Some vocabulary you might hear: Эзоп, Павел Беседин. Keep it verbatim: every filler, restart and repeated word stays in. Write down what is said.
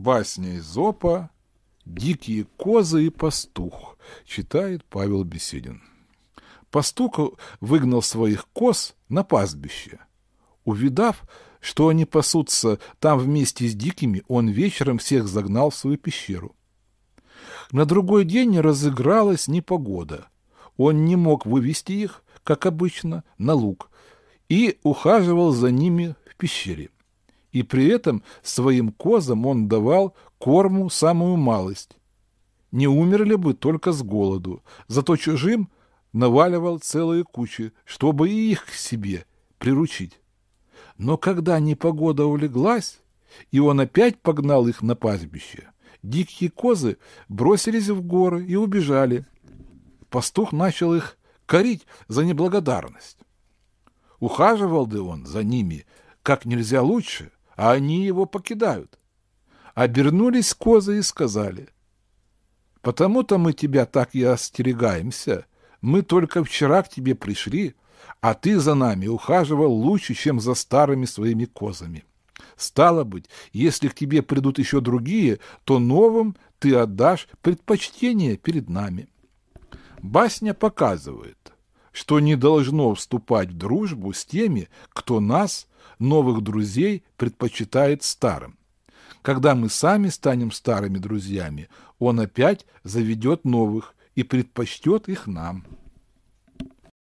Басня Эзопа «Дикие козы и пастух», читает Павел Беседин. Пастух выгнал своих коз на пастбище. Увидав, что они пасутся там вместе с дикими, он вечером всех загнал в свою пещеру. На другой день разыгралась непогода. Он не мог вывести их, как обычно, на луг, и ухаживал за ними в пещере. И при этом своим козам он давал корму самую малость. Не умерли бы только с голоду, зато чужим наваливал целые кучи, чтобы и их к себе приручить. Но когда непогода улеглась, и он опять погнал их на пастбище, дикие козы бросились в горы и убежали. Пастух начал их корить за неблагодарность. Ухаживал да он за ними как нельзя лучше, а они его покидают. Обернулись козы и сказали: «Потому-то мы тебя так и остерегаемся. Мы только вчера к тебе пришли, а ты за нами ухаживал лучше, чем за старыми своими козами. Стало быть, если к тебе придут еще другие, то новым ты отдашь предпочтение перед нами». Басня показывает, что не должно вступать в дружбу с теми, кто нас, новых друзей, предпочитает старым. Когда мы сами станем старыми друзьями, он опять заведет новых и предпочтет их нам.